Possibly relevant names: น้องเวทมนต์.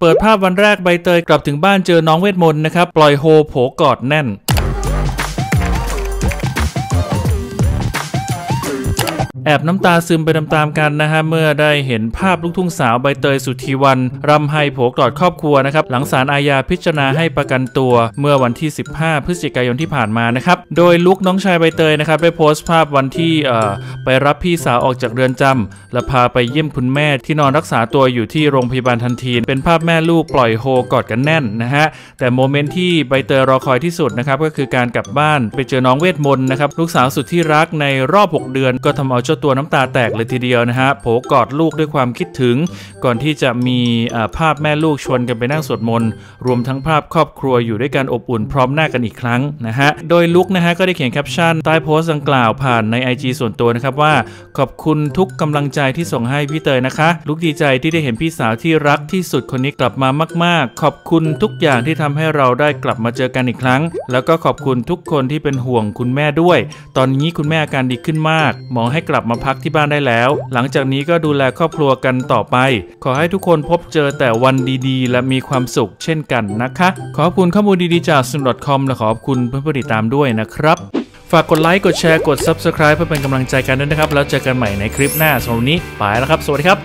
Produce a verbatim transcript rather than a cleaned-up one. เปิดภาพวันแรกใบเตยกลับถึงบ้านเจอน้องเวทมนต์นะครับปล่อยโฮโผกอดแน่นแอบน้ำตาซึมไปตามๆกันนะฮะเมื่อได้เห็นภาพลูกทุ่งสาวใบเตยสุธีวรรณรำไห้โผกอดครอบครัวนะครับหลังศาลอาญาพิจารณาให้ประกันตัวเมื่อวันที่สิบห้าพฤศจิกายนที่ผ่านมานะครับโดยลุกน้องชายใบเตยนะครับได้โพสต์ภาพวันที่เอ่อไปรับพี่สาวออกจากเรือนจำและพาไปเยี่ยมคุณแม่ที่นอนรักษาตัวอยู่ที่โรงพยาบาลทันทีเป็นภาพแม่ลูกปล่อยโฮกอดกันแน่นนะฮะแต่โมเมนต์ที่ใบเตยรอคอยที่สุดนะครับก็คือการกลับบ้านไปเจอน้องเวทมนต์นะครับลูกสาวสุดที่รักในรอบหกเดือนก็ทำเอาเจ้าตัวน้ำตาแตกเลยทีเดียวนะฮะโผกอดลูกด้วยความคิดถึงก่อนที่จะมีภาพแม่ลูกชวนกันไปนั่งสวดมนต์รวมทั้งภาพครอบครัวอยู่ด้วยกันอบอุ่นพร้อมหน้ากันอีกครั้งนะฮะโดยลุกนะฮะก็ได้เขียนแคปชั่นใต้โพสต์ดังกล่าวผ่านใน ไอ จี ส่วนตัวนะครับว่าขอบคุณทุกกำลังใจที่ส่งให้พี่เตยนะคะลุกดีใจที่ได้เห็นพี่สาวที่รักที่สุดคนนี้กลับมามากๆขอบคุณทุกอย่างที่ทำให้เราได้กลับมาเจอกันอีกครั้งแล้วก็ขอบคุณทุกคนที่เป็นห่วงคุณแม่ด้วยตอนนี้คุณแม่อาการดีขึ้นมากหมอให้กลับมาพักที่บ้านได้แล้วหลังจากนี้ก็ดูแลครอบครัวกันต่อไปขอให้ทุกคนพบเจอแต่วันดีๆและมีความสุขเช่นกันนะคะขอบคุณข้อมูลดีๆจากซุน ดอท คอม และขอบคุณเพื่อนผู้ติดตามด้วยนะครับฝากกดไลค์กดแชร์กด ซับสไครบ์ เพื่อเป็นกำลังใจกันด้วยนะครับแล้วเจอกันใหม่ในคลิปหน้าสำหรับวันนี้ไปแล้วครับสวัสดีครับ